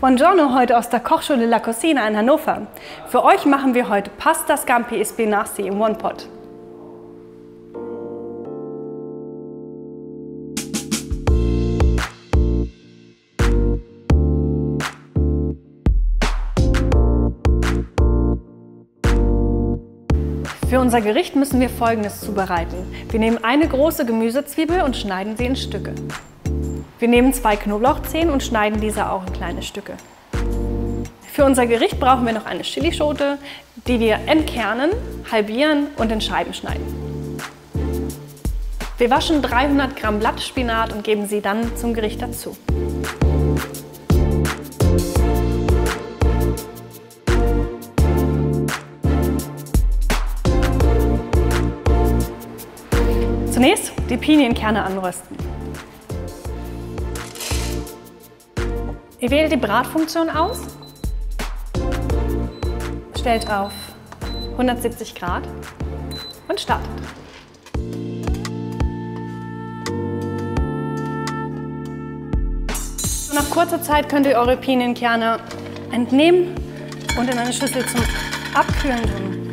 Buongiorno heute aus der Kochschule La Cocina in Hannover. Für euch machen wir heute Pasta Scampi a Spinaci im One-Pot. Für unser Gericht müssen wir Folgendes zubereiten. Wir nehmen eine große Gemüsezwiebel und schneiden sie in Stücke. Wir nehmen 2 Knoblauchzehen und schneiden diese auch in kleine Stücke. Für unser Gericht brauchen wir noch eine Chilischote, die wir entkernen, halbieren und in Scheiben schneiden. Wir waschen 300 Gramm Blattspinat und geben sie dann zum Gericht dazu. Zunächst die Pinienkerne anrösten. Ihr wählt die Bratfunktion aus, stellt auf 170 Grad und startet. Nach kurzer Zeit könnt ihr eure Pinienkerne entnehmen und in eine Schüssel zum Abkühlen tun.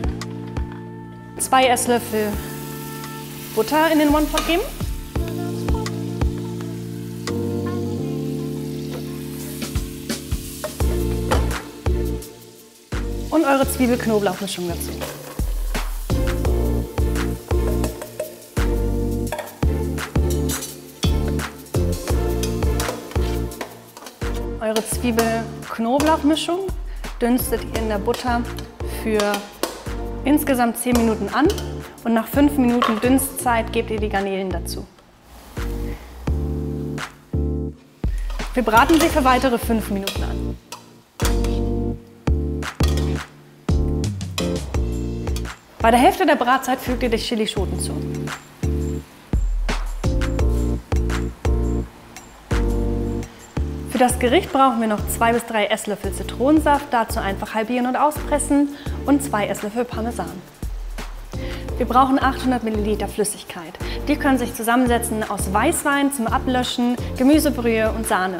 2 Esslöffel Butter in den One-Pot geben. Und eure Zwiebel-Knoblauch-Mischung dazu. Eure Zwiebel-Knoblauch-Mischung dünstet ihr in der Butter für insgesamt 10 Minuten an. Und nach 5 Minuten Dünstzeit gebt ihr die Garnelen dazu. Wir braten sie für weitere 5 Minuten an. Bei der Hälfte der Bratzeit fügt ihr die Chilischoten zu. Für das Gericht brauchen wir noch 2 bis 3 Esslöffel Zitronensaft, dazu einfach halbieren und auspressen und 2 Esslöffel Parmesan. Wir brauchen 800 Milliliter Flüssigkeit. Die können sich zusammensetzen aus Weißwein zum Ablöschen, Gemüsebrühe und Sahne.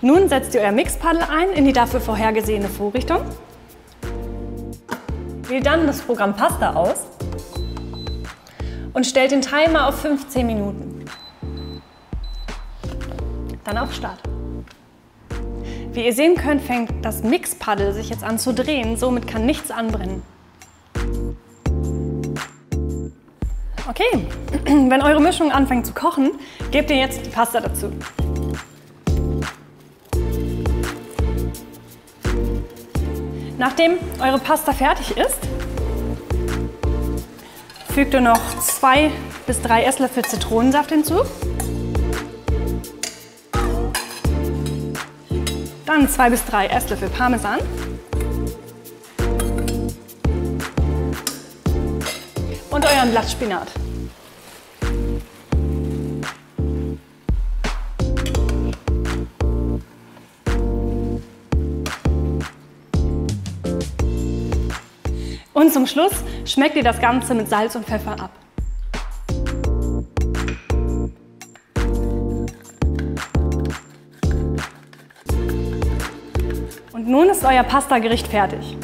Nun setzt ihr euer Mixpaddel ein in die dafür vorhergesehene Vorrichtung. Wählt dann das Programm Pasta aus und stellt den Timer auf 15 Minuten. Dann auf Start. Wie ihr sehen könnt, fängt das Mixpaddel sich jetzt an zu drehen, somit kann nichts anbrennen. Okay, wenn eure Mischung anfängt zu kochen, gebt ihr jetzt die Pasta dazu. Nachdem eure Pasta fertig ist, fügt ihr noch 2 bis 3 Esslöffel Zitronensaft hinzu. Dann 2 bis 3 Esslöffel Parmesan. Und euren Blattspinat. Und zum Schluss schmeckt ihr das Ganze mit Salz und Pfeffer ab. Und nun ist euer Pasta-Gericht fertig.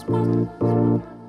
Spot.